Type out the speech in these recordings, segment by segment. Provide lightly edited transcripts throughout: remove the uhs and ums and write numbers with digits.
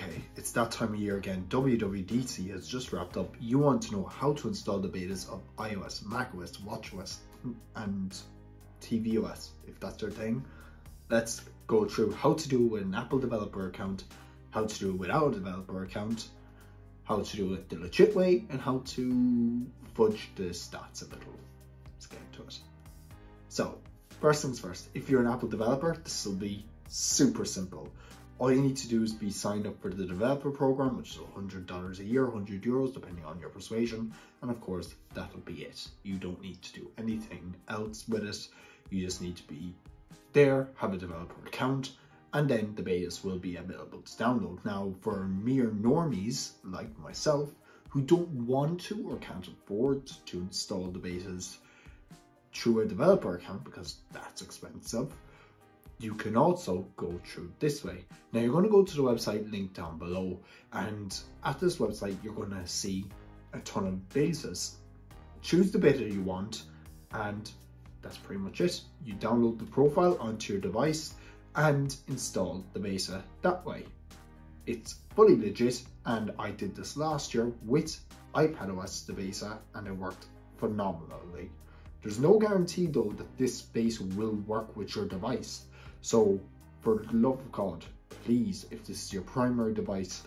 Okay, it's that time of year again. WWDC has just wrapped up. You want to know how to install the betas of iOS, macOS, watchOS, and tvOS, if that's their thing. Let's go through how to do it with an Apple developer account, how to do it without a developer account, how to do it the legit way, and how to fudge the stats a little. Let's get into it. So, first things first, if you're an Apple developer, this will be super simple. All you need to do is be signed up for the developer program, which is $100 a year, 100 euros, depending on your persuasion. And of course, that'll be it. You don't need to do anything else with it. You just need to be there, have a developer account, and then the betas will be available to download. Now, for mere normies like myself, who don't want to or can't afford to install the betas through a developer account, because that's expensive, you can also go through this way. Now you're going to go to the website linked down below, and at this website you're going to see a ton of betas. Choose the beta you want, and that's pretty much it. You download the profile onto your device and install the beta that way. It's fully legit, and I did this last year with iPadOS, the beta, and it worked phenomenally. There's no guarantee though that this beta will work with your device. So, for the love of God, please, if this is your primary device,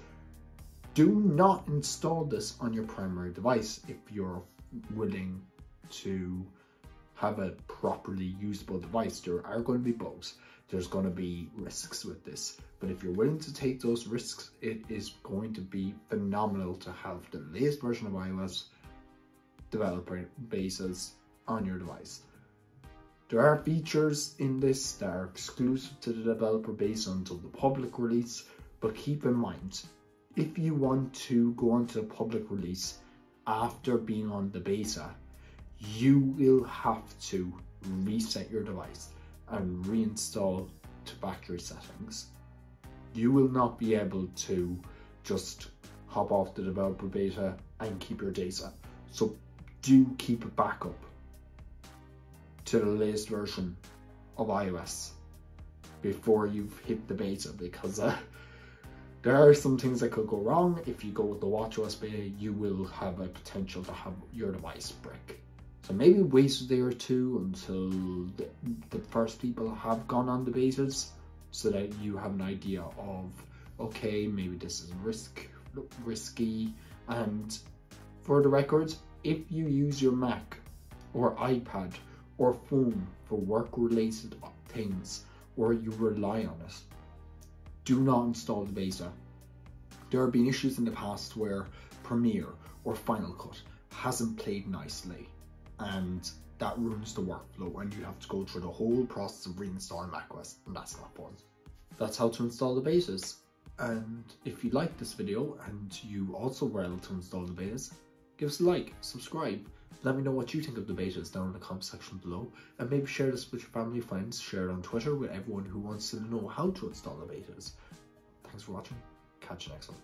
do not install this on your primary device if you're willing to have a properly usable device. There are going to be bugs. There's going to be risks with this. But if you're willing to take those risks, it is going to be phenomenal to have the latest version of iOS developer bases on your device. There are features in this that are exclusive to the developer base until the public release, but keep in mind, if you want to go on to the public release after being on the beta, you will have to reset your device and reinstall to factory settings. You will not be able to just hop off the developer beta and keep your data. So do keep a backup to the latest version of iOS before you've hit the beta, because there are some things that could go wrong. If you go with the watchOS beta, you will have a potential to have your device brick. So maybe wait a day or two until the first people have gone on the betas, so that you have an idea of, okay, maybe this is risky. And for the record, if you use your Mac or iPad or phone for work-related things, or you rely on it, do not install the beta. There have been issues in the past where Premiere or Final Cut hasn't played nicely, and that ruins the workflow, and you have to go through the whole process of reinstalling macOS, and that's not fun. That's how to install the betas. And if you like this video and you also were able to install the betas, give us a like, subscribe, let me know what you think of the betas down in the comment section below, and maybe share this with your family, friends, share it on Twitter with everyone who wants to know how to install the betas. Thanks for watching, catch you next one.